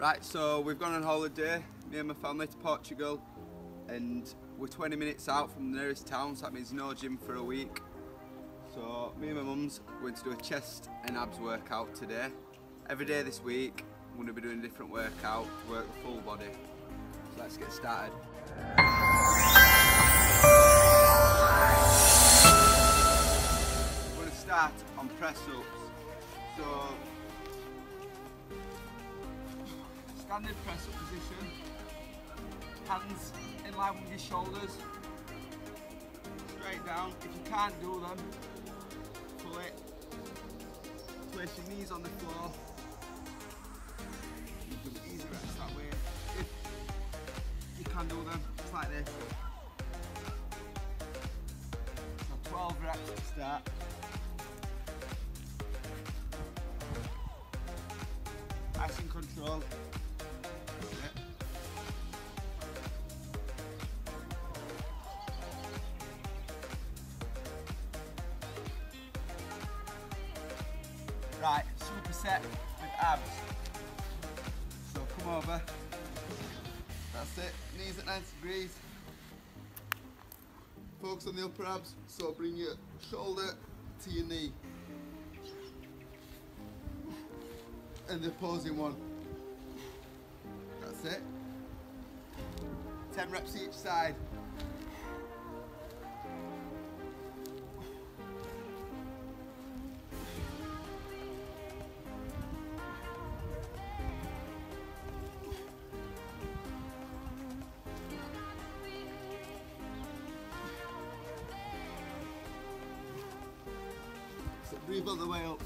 Right, so we've gone on holiday, me and my family, to Portugal, and we're 20 minutes out from the nearest town, so that means no gym for a week. So me and my mum's going to do a chest and abs workout today. Every day this week, I'm going to be doing a different workout to work the full body. So let's get started. I'm going to start on press-ups. So, standing press-up position, hands in line with your shoulders, straight down. If you can't do them, pull it, place your knees on the floor, you can do easy reps that way. If you can do them, it's like this. So 12 reps to start. Nice and control. That's it. Right, superset with abs. So come over. That's it. Knees at 90 degrees. Focus on the upper abs. So bring your shoulder to your knee. And the opposing one. That's it. 10 reps each side. So breathe all the way up.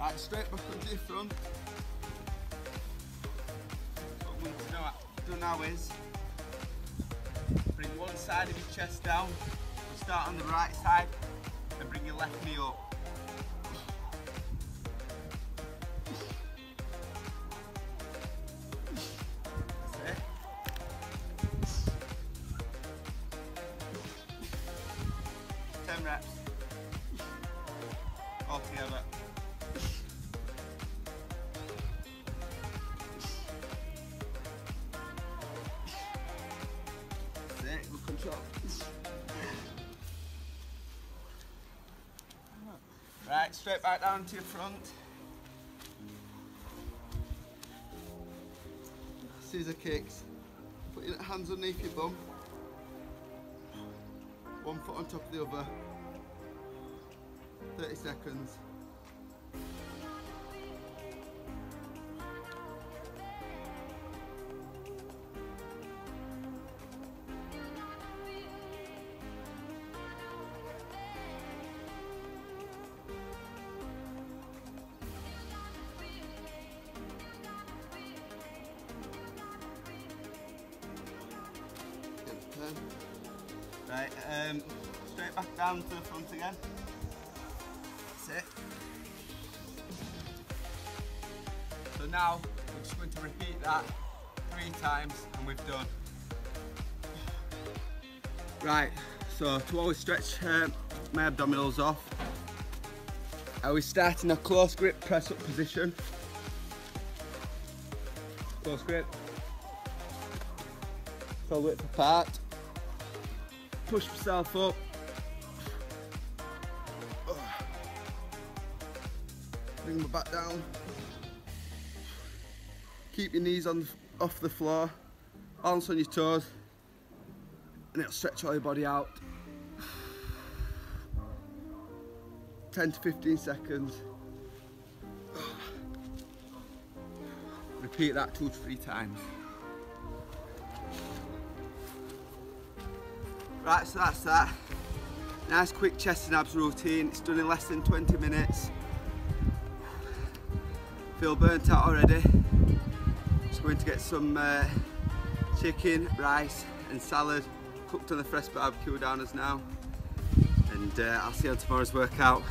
Right, straight back onto your front. What I'm going to do now is bring one side of your chest down. We'll start on the right side and bring your left knee up. That's it. 10 reps. All together. Right, straight back down to your front. Scissor kicks. Put your hands underneath your bum. One foot on top of the other. 30 seconds. Right, straight back down to the front again. That's it. So now we're just going to repeat that 3 times and we've done. Right, so to always stretch my abdominals off, I always start in a close grip press up position. Close grip. Full width apart. Push myself up. Bring my back down. Keep your knees off the floor. Balance on your toes. And it'll stretch all your body out. 10 to 15 seconds. Repeat that 2 to 3 times. Right, so that's that. Nice quick chest and abs routine. It's done in less than 20 minutes. Feel burnt out already. Just going to get some chicken, rice and salad cooked on the fresh barbecue down us now. And I'll see you on tomorrow's workout.